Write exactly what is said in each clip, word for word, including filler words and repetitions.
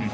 button.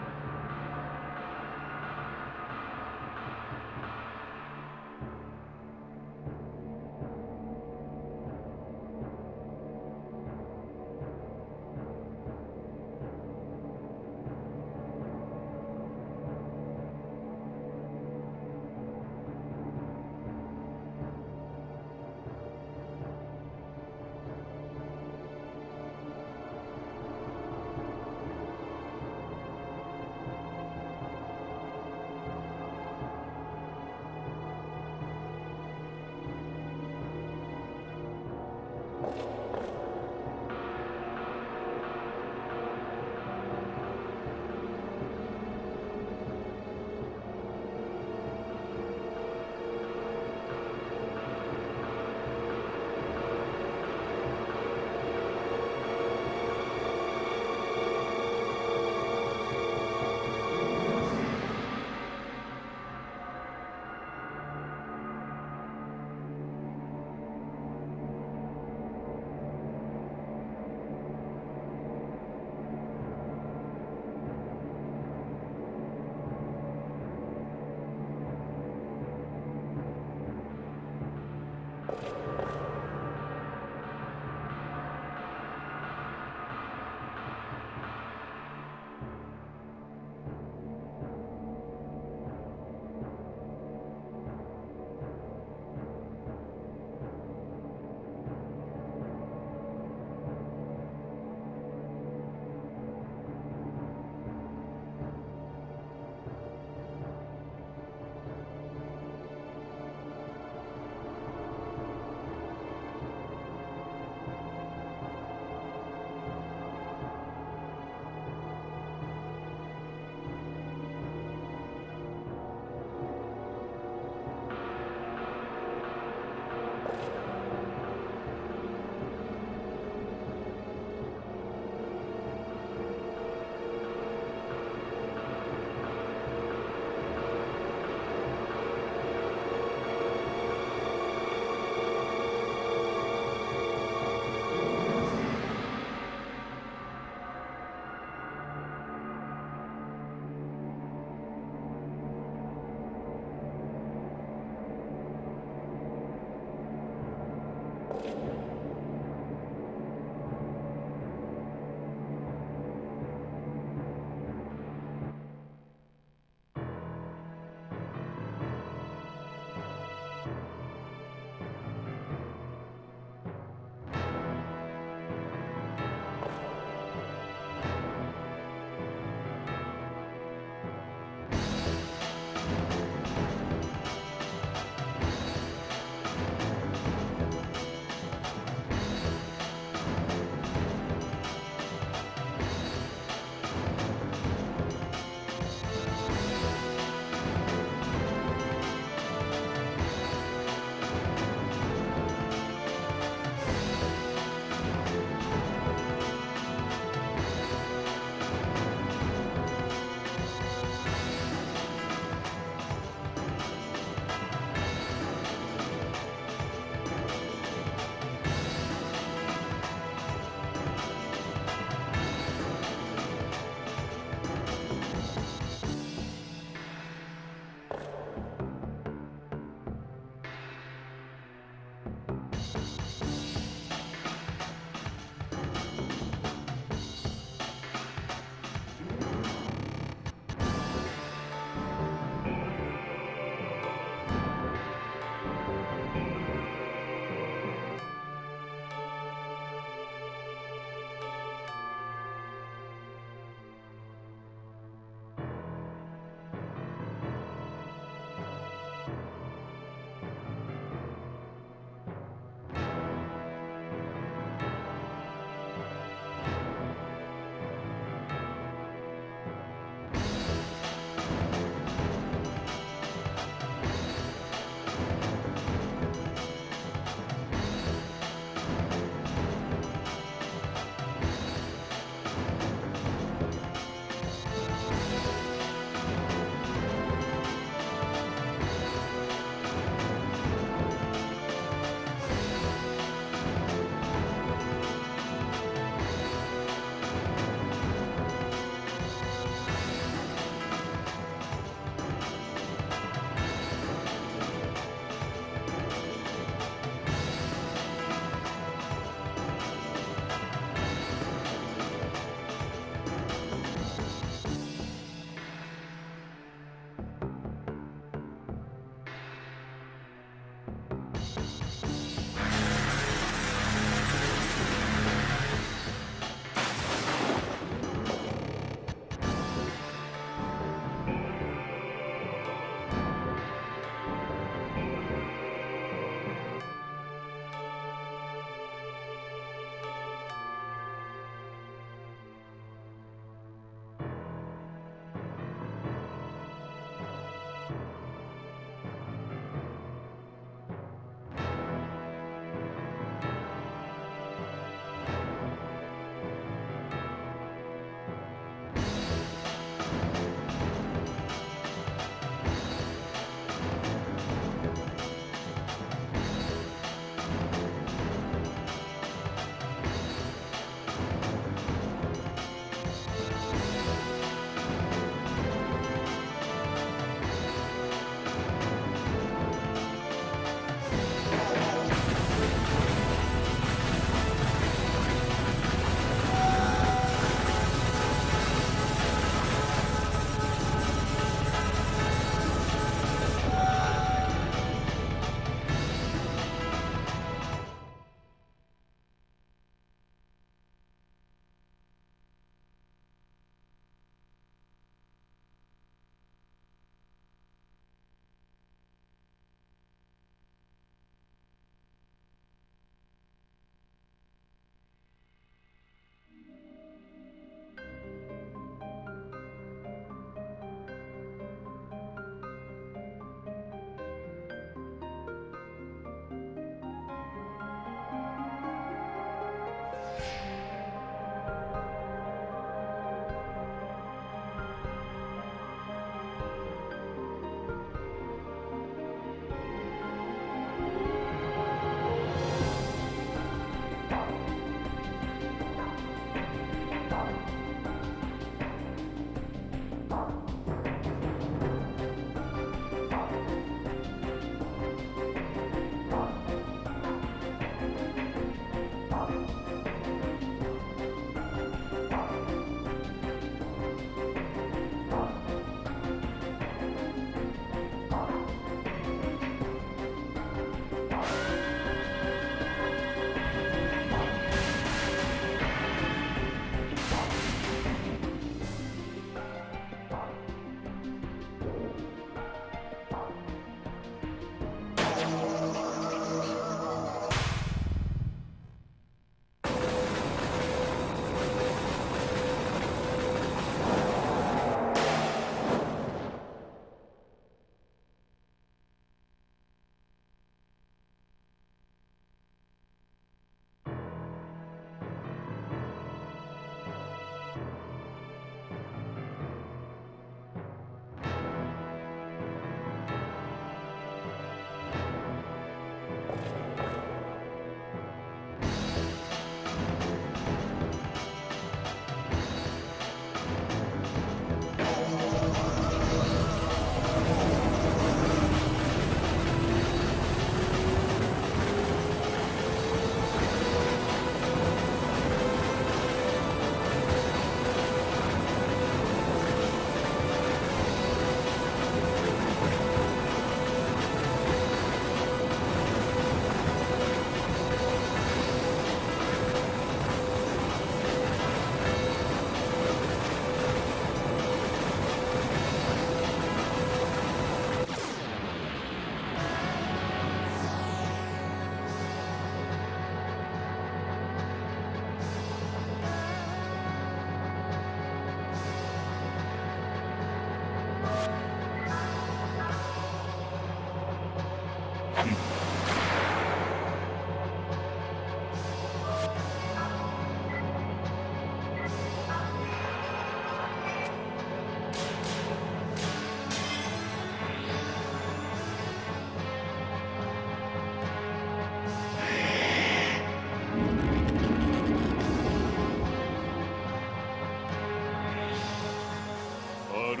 る味符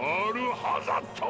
あるはざと。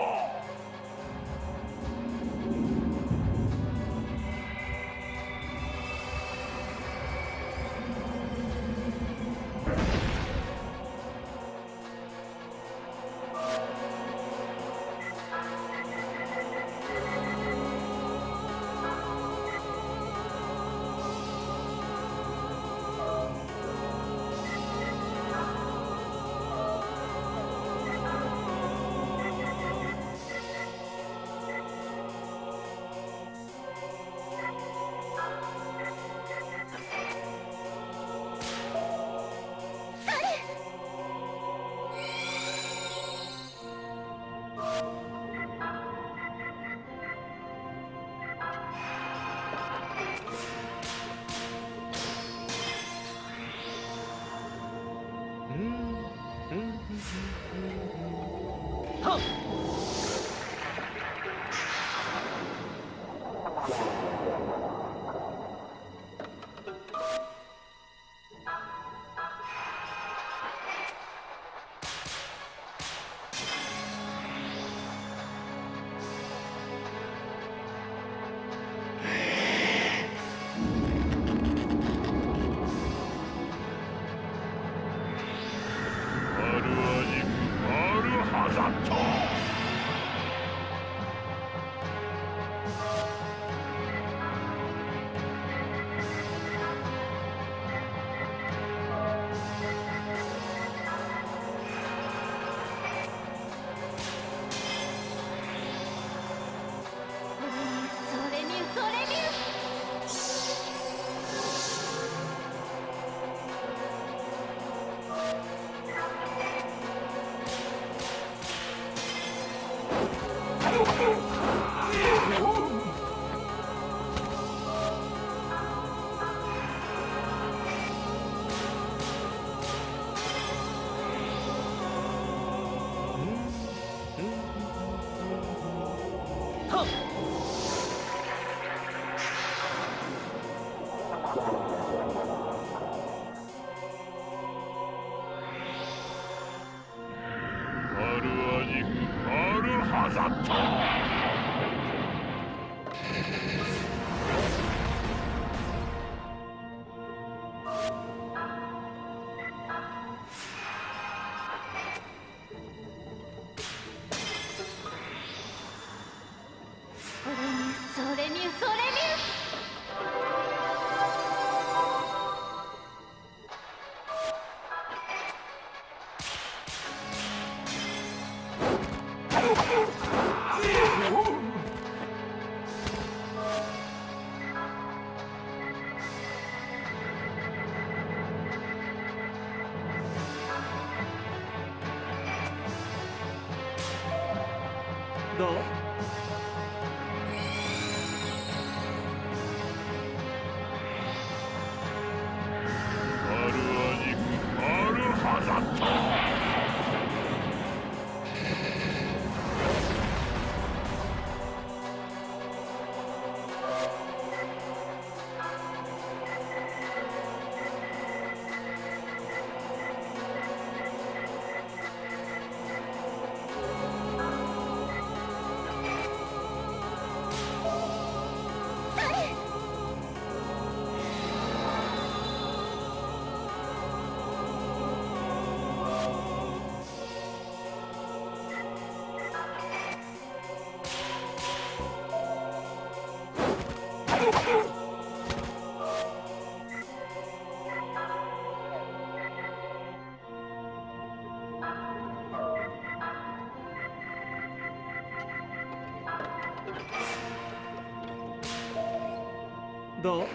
どう？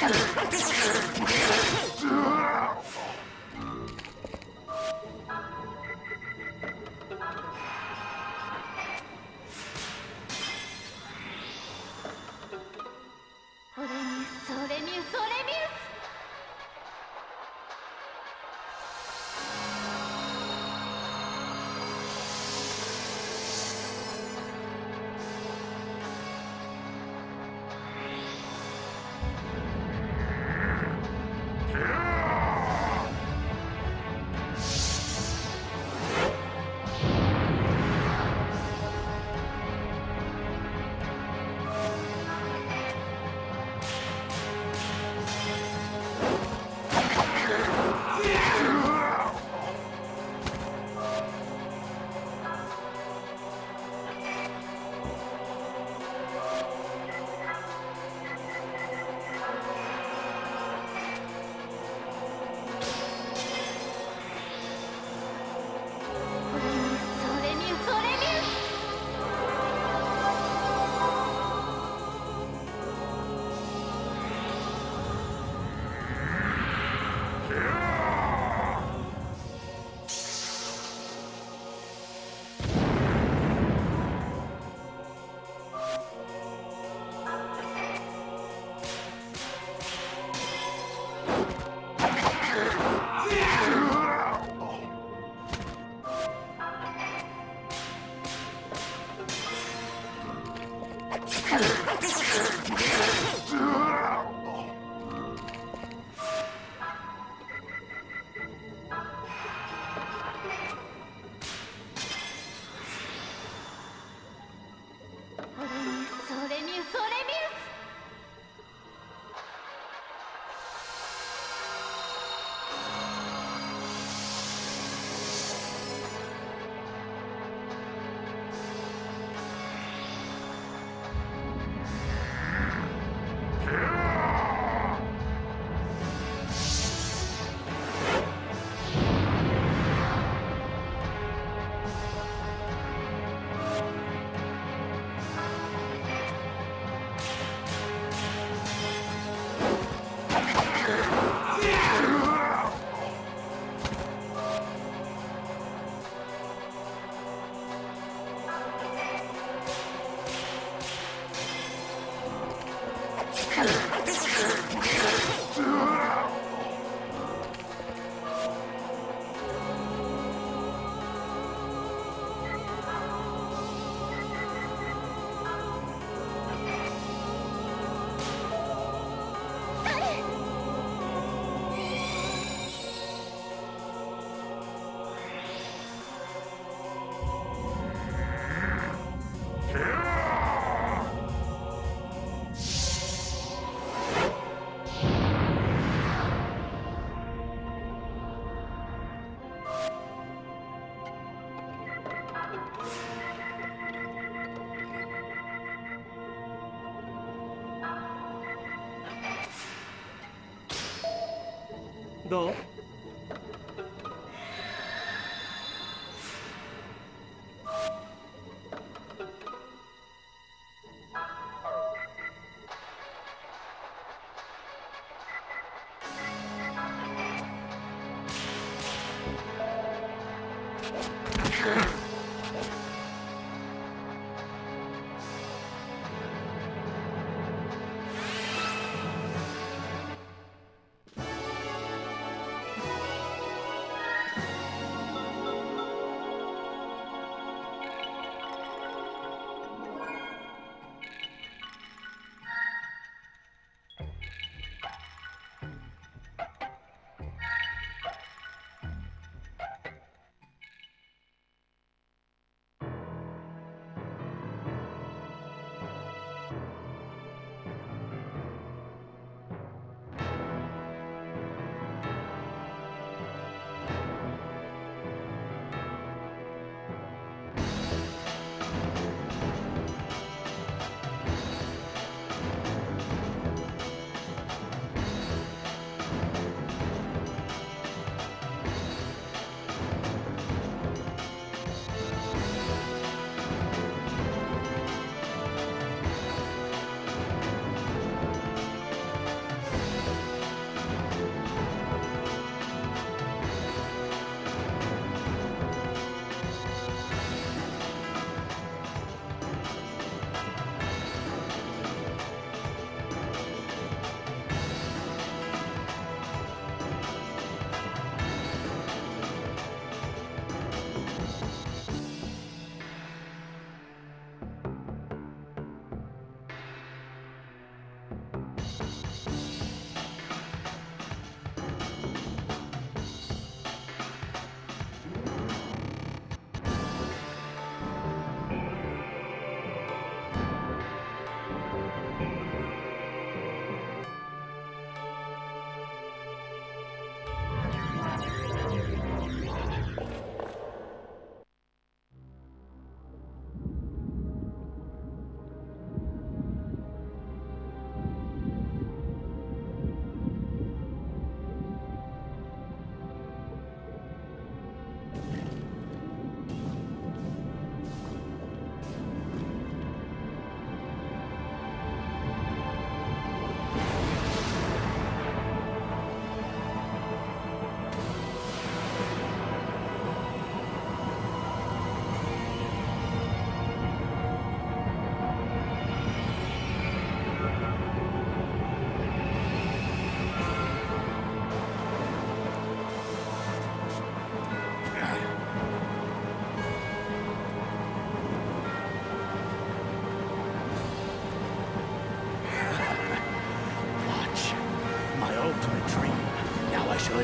どう？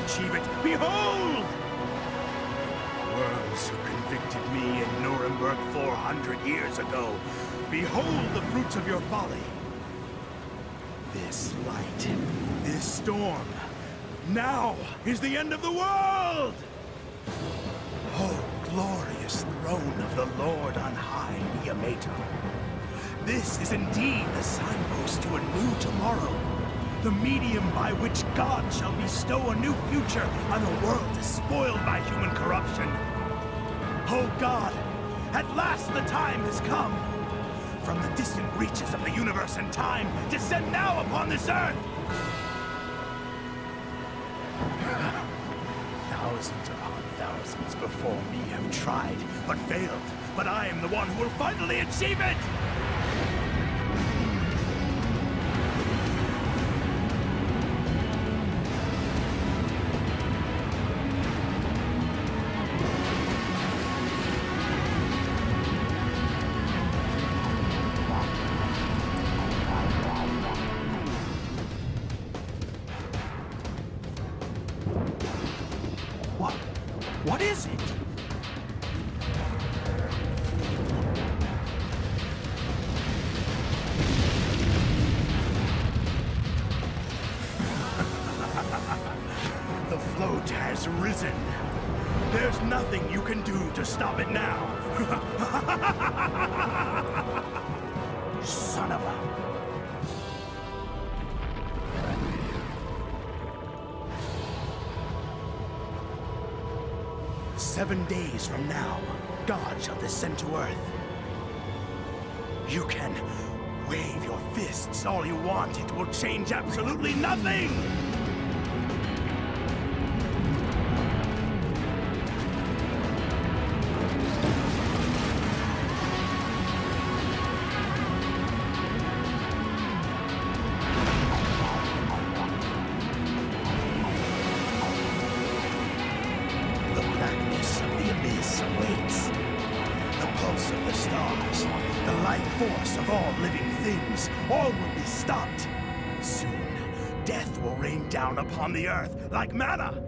achieve it. Behold! Worms who convicted me in Nuremberg four hundred years ago, behold the fruits of your folly. This light, this storm, now is the end of the world! Oh, glorious throne of the Lord on high, Yamato. This is indeed the signpost to a new tomorrow, the medium by which God shall bestow a new future on a world despoiled by human corruption. Oh God, at last the time has come. From the distant reaches of the universe and time, descend now upon this earth! Thousands upon thousands before me have tried, but failed, but I am the one who will finally achieve it! What is it? The float has risen. There's nothing you can do to stop it now. Son of a... Seven days from now, God shall descend to Earth. You can wave your fists all you want. It will change absolutely nothing! Force of all living things, all will be stopped. Soon, death will rain down upon the earth like manna.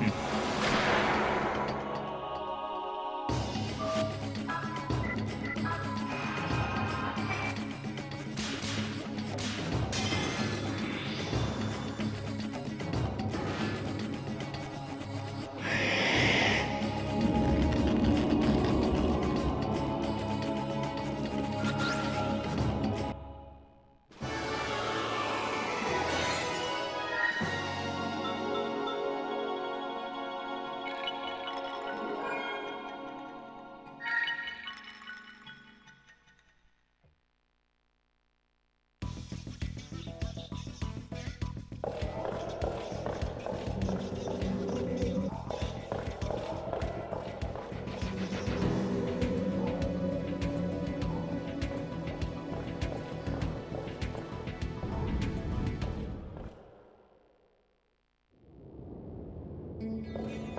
button. Thank you.